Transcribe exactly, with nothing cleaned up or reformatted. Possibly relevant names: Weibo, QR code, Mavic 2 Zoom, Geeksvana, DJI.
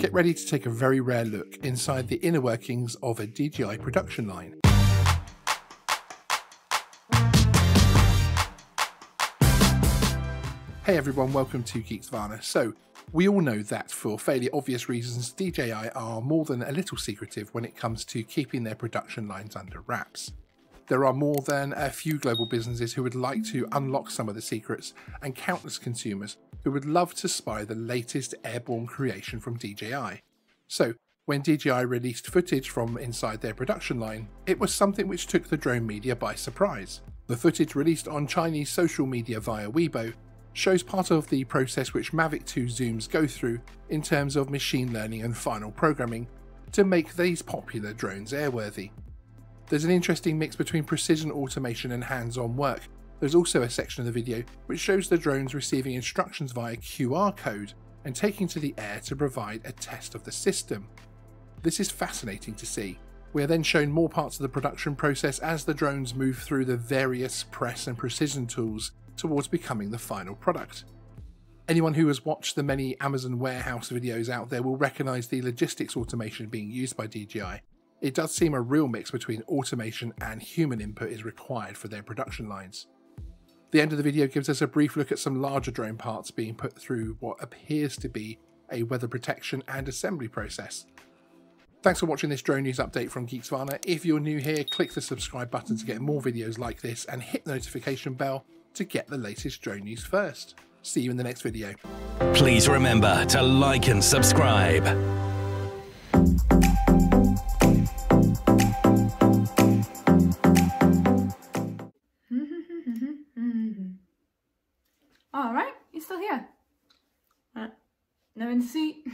Get ready to take a very rare look inside the inner workings of a D J I production line. Hey everyone, welcome to Geeksvana. So, we all know that for fairly obvious reasons, D J I are more than a little secretive when it comes to keeping their production lines under wraps. There are more than a few global businesses who would like to unlock some of the secrets, and countless consumers who would love to spy the latest airborne creation from D J I. So, when D J I released footage from inside their production line, it was something which took the drone media by surprise. The footage released on Chinese social media via Weibo shows part of the process which Mavic two Zooms go through in terms of machine learning and final programming to make these popular drones airworthy. There's an interesting mix between precision automation and hands-on work. There's also a section of the video which shows the drones receiving instructions via Q R code and taking to the air to provide a test of the system. This is fascinating to see. We are then shown more parts of the production process as the drones move through the various press and precision tools towards becoming the final product. Anyone who has watched the many Amazon warehouse videos out there will recognise the logistics automation being used by D J I. It does seem a real mix between automation and human input is required for their production lines. The end of the video gives us a brief look at some larger drone parts being put through what appears to be a weather protection and assembly process. Thanks for watching this drone news update from Geeksvana. If you're new here, click the subscribe button to get more videos like this and hit the notification bell to get the latest drone news first. See you in the next video. Please remember to like and subscribe. All right, you're still here. Uh, no one to see.